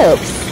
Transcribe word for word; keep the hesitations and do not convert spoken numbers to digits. cubes.